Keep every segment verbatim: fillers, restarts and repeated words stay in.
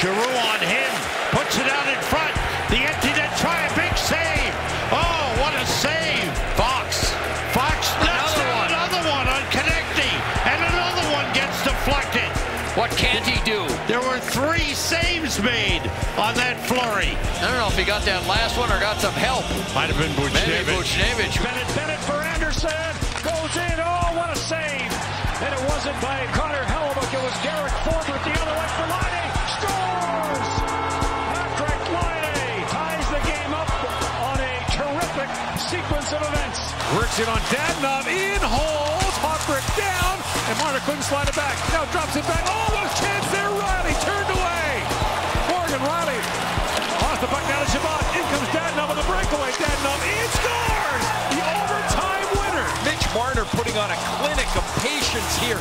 Giroux on him, puts it out in front. The empty net try, a big save. Oh, what a save. Fox. Fox knocks down another one on Konechny, and another one gets deflected. What can't he do? There were three saves made on that flurry. I don't know if he got that last one or got some help. Might have been Buchnevich. Maybe Buchnevich. Bennett, Bennett for Anderson. Goes in. Oh, what a save. And it wasn't by Connor Hellebuyck. It was Derek Ford with the other one for Lonnie. Scores! Patrick Laine ties the game up on a terrific sequence of events. Works it on Dadonov, in holds, Hawbrick down, and Marner couldn't slide it back. Now drops it back. Oh, what a chance there, Rielly turned away. Morgan Rielly off the puck, down to Shabbat. In comes Dadonov on the breakaway. Dadonov in, scores! The overtime winner. Mitch Marner putting on a clinic of patience here.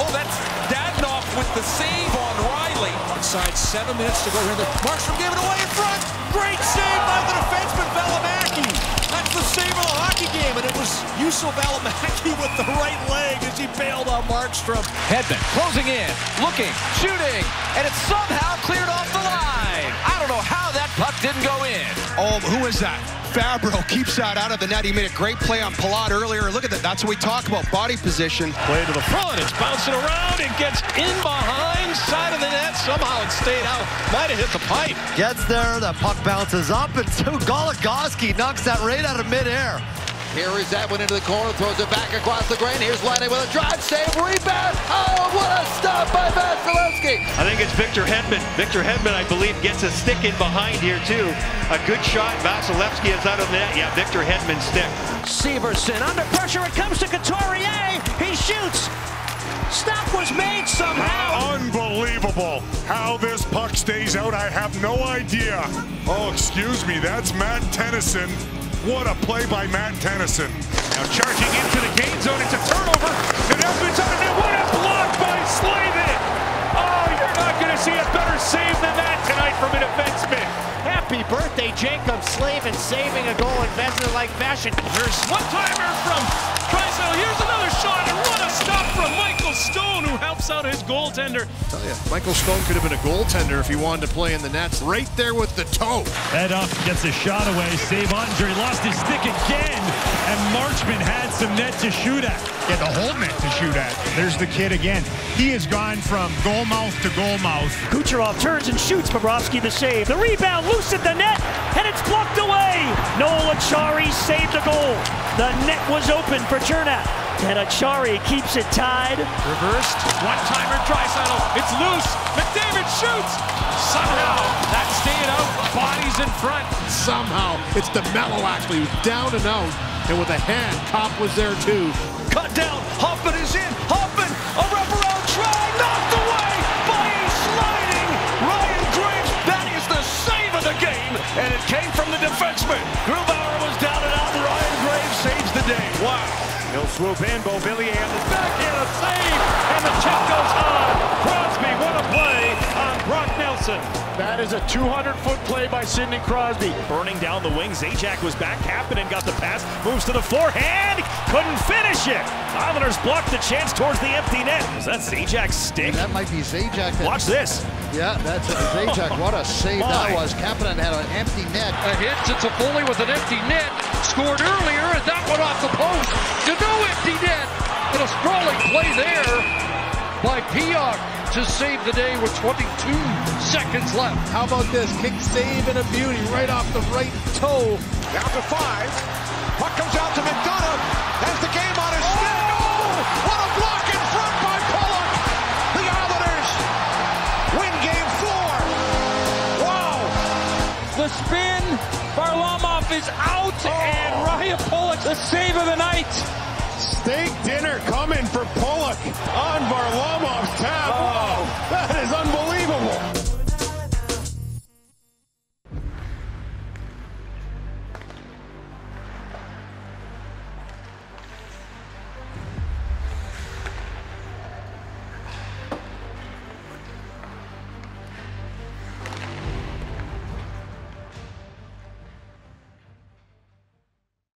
Oh, that's Dadonov with the save on Rielly. Inside seven minutes to go here. Markstrom gave it away in front. Great save by the defenseman Balamacki. That's the save of the hockey game, and it was Yusuf Balamacki with the right leg as he bailed on Markstrom. Hedman closing in, looking, shooting, and it's somehow cleared off the line. I don't know how that puck didn't go in. Oh, who is that? Fabro keeps that out of the net. He made a great play on Pallad earlier. Look at that. That's what we talk about, body position. Play to the front. It's bouncing around. It gets in behind, side of the net. Somehow it stayed out. Might have hit the pipe. Gets there. The puck bounces up, and two Golagoski knocks that right out of midair. Here is that one into the corner. Throws it back across the grain. Here's Laine with a drive, save, rebound. Oh, what a stop by Vasilevsky. I think it's Victor Hedman. Victor Hedman, I believe, gets a stick in behind here, too. A good shot. Vasilevsky is out of the net. Yeah, Victor Hedman's stick. Severson under pressure. It comes to Couturier. He shoots. Stop was made somehow. Unbelievable how this puck stays out. I have no idea. Oh, excuse me. That's Matt Tennyson. What a play by Matt Tennyson. Now charging into the game zone. It's a turnover. And Edmonds on it. What a block by Slavin. Oh, you're not going to see a better save than that tonight from a defenseman. Happy birthday, Jacob Slavin, saving a goal in Vezina-like fashion. Here's one-timer from Chrysler. Here's another shot, and what a stop from Michael Stone, who helps out his goaltender. I tell you, Michael Stone could have been a goaltender if he wanted to play in the nets. Right there with the toe. Head up, gets a shot away, save Andre, lost his stick again, and Marchman had some net to shoot at. Get the whole net to shoot at. There's the kid again. He has gone from goal mouth to goal mouth. Kucherov turns and shoots. Bobrovsky the save. The rebound loose at the net, and it's blocked away. Noel Acciari saved a goal. The net was open for Chernak, and Acciari keeps it tied. Reversed. One-timer, Draisaitl. It's loose. McDavid shoots. Somehow that stayed out. Bodies in front. Somehow it's DeMello actually who's down and out, and with a hand, Kopp was there too. Cut down, Hoffman is in, Hoffman, a wraparound try, knocked away by a sliding Ryan Graves. That is the save of the game, and it came from the defenseman. Grubauer was down and out, Ryan Graves saves the day. Wow. He'll swoop in, Beauvillier on the back end, a save, and the check goes on. Crosby, what a play on Brock Nelson. That is a two hundred foot play by Sidney Crosby. Burning down the wing, Zajac was back, Kapanen got the pass, moves to the forehand, couldn't finish it. Islanders blocked the chance towards the empty net. Is that Zajac stick? That might be Zajac. Watch this. Yeah, that's a Zajac. What a save that was. Kapanen had an empty net. A hit, it's a bully with an empty net. Scored earlier, and that one off the post. To no empty net. And a sprawling play there by Pulock to save the day with twenty-two seconds left. How about this? Kick, save, and a beauty right off the right toe. Down to five. Puck comes out to McDonough. Has the game on his stick. Oh! What a block in front by Pulock. The Islanders win game four. Wow. The spin. Varlamov is out. Oh. And Ryan Pulock, the save of the night. Steak dinner coming for Pulock on Varlamov.